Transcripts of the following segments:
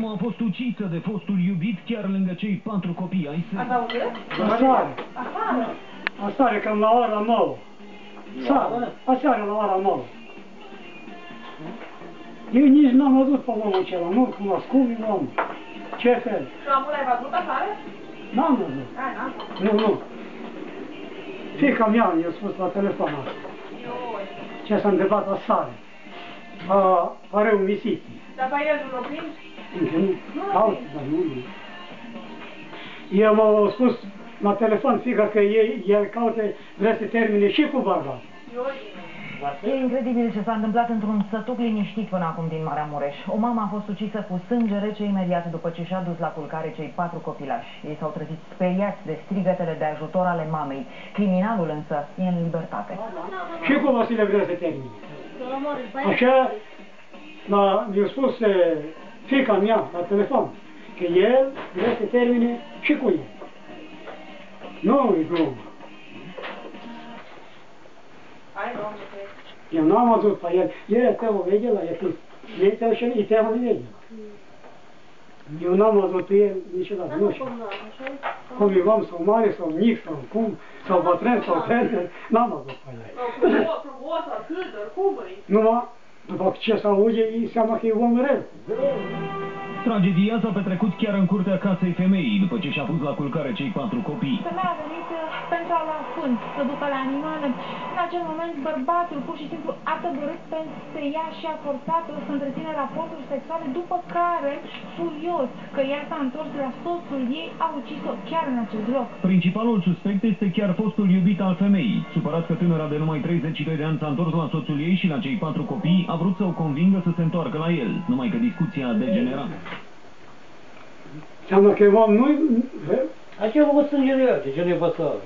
Mamă a fost ucită de fostul iubit chiar lângă cei 4 copii ai săi. Ați auzit? Afară. Afară. Aseară, cam la ora 9. Aseară, la ora 9. Eu nici n-am adus pe omul acela, nu-l cunosc, cum e omul? Ce fel? Și omul ai văzut afară? N-am văzut. Nu, nu. Fiica mea i-a spus la telefon asta. Ce s-a întâmplat aseară? Are un visit. Dar pe el nu-l prins? Nu, caută, dar nu. Eu m-a spus la telefon fiica că el caută, vrea să termine și cu barba. E incredibil ce s-a întâmplat într-un sătuc liniștit până acum din Marea Mureș. O mamă a fost ucisă cu sânge rece imediat după ce și-a dus la culcare cei 4 copilași. Ei s-au trezit speriați de strigătele de ajutor ale mamei. Criminalul însă e în libertate. Și cum o să le vrea să termine? Așa mi-a spus fiica mea la telefon că el vrea să termine și cu el. Nu e glumă. Eu nu am văzut pe el. El este o veche la el. El este teamă de veche. Eu nu am văzut pe el niciodată. Nu știu. Cum e om sau mare, sau mic, sau cum, sau bătrân, sau fete, n-am văzut pe el. Numai după ce se auge, îi seama că e om rău. Tragedia s-a petrecut chiar în curtea casei femeii, după ce și-a pus la culcare cei 4 copii. Femeia a venit pentru a lua fânt, să ducă la animale. În acel moment, bărbatul pur și simplu a tăbărât peste ea și a forțat-o să întreține raporturi sexuale, după care, furios că ea s-a întors la soțul ei, a ucis-o chiar în acest loc. Principalul suspect este chiar fostul iubit al femeii. Supărat că tânăra de numai 32 de ani s-a întors la soțul ei și la cei 4 copii, a vrut să o convingă să se întoarcă la el, numai că discuția a degenerat. Seamnă că e om, nu-i... Aceea vă sângerea, de ce nu-i văsară.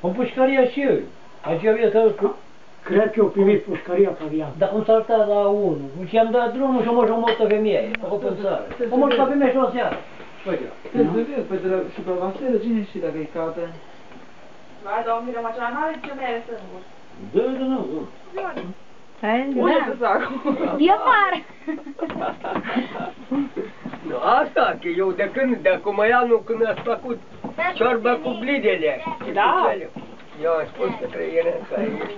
O pușcăria și eu. Aceea e să... Cred că eu primit pușcăria pe viață. Dar am saltat la unul. Și am dat drumul și am mort o femeie. O pânțară. Am mort o femeie și o seară. Trebuie să vezi, păi de la supravasere, cine știi dacă e cată? Vai, dar o mirăm acela n-are ce mai are sângur. Da, da, da, da. Unde să sac? E afară! Asta, că eu de când, de acum anul, când ați făcut ciorba cu blidele, da? Eu am spus că trăirea asta e.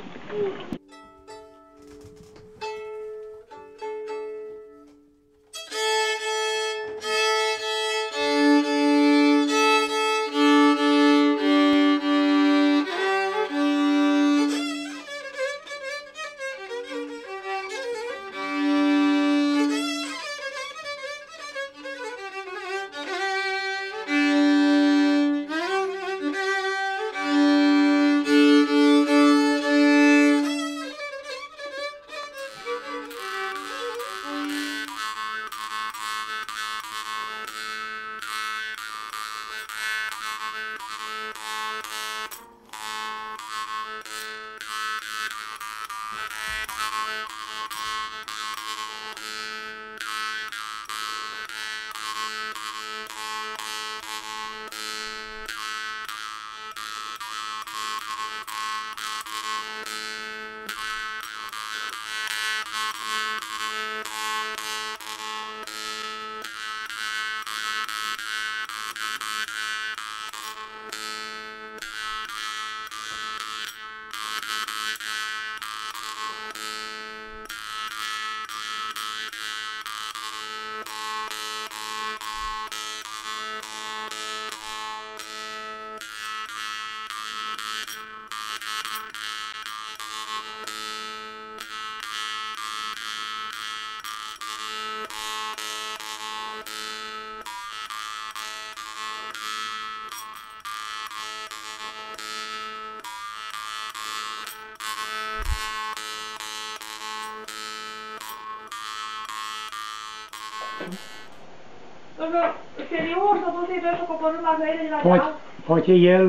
Poate el,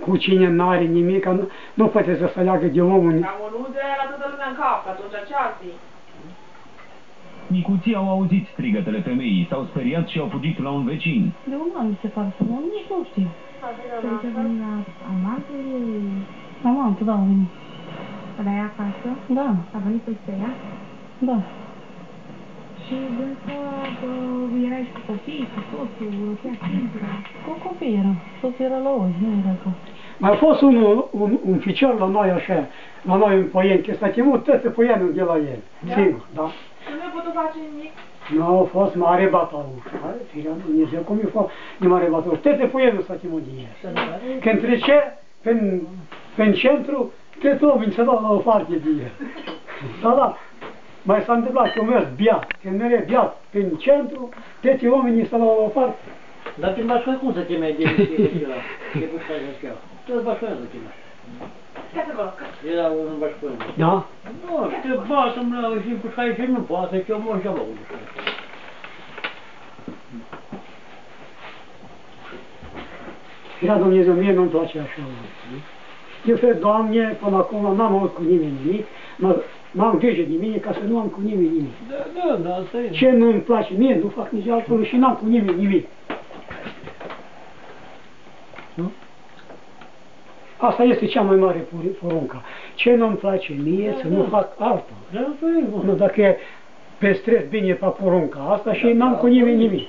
cu cine n-are nimic, nu poate să se leagă de omul. Cam o nudă era toată lumea în cap, atunci ce-ar fi? Micuții au auzit strigătele femeii, s-au speriat și au fugit la un vecin. De unde mi se pare să mă, nici nu știu. Să vin la amantul... Amantul, da, am venit. La ea acasă? Da. A venit peste ea? Da. Și dânsa... erai cu copiii, cu soțul, chiar singură? Cu copiii eram, soțul era la oi, nu era cu... Mai a fost un ficior la noi așa, la noi în Poieni, că s-a chemat tătă Poienul de la el, singur, da? Că nu-i putea face nimic? Nu, a fost mare batauș, firea Dumnezeu, cum i-a fost de mare batauș, tătă Poienul s-a chemat de el. Când trecea pe-n centru, tătă oameni se dau la o parte de el. Da, da. Mai s-a întâmplat că mers biat, când mere biat prin centru, toți oamenii s-au luat la o parte. Dar prin Bașcoi cum să chemea de mișcările ăla? De pușcare de șcheau. Toți Bașcoiul să chemea. Era un Bașcoiul. Da? Nu, te bată mă la și pușcare și nu poate să chemă și-a luat un pușcare. Fira Dumnezeu, mie nu-mi place așa. Eu fie, Doamne, până acum n-am auzit cu nimeni nimic. M-am grijă de mine ca să nu am cu nimeni nimic. Da, asta e. Ce nu-mi place mie, nu fac nici altfel și n-am cu nimeni nimic. Nu? Asta este cea mai mare poruncă. Ce nu-mi place mie, să nu fac altul. Da, asta e. Dacă păstrez bine pe porunca asta și n-am cu nimeni nimic.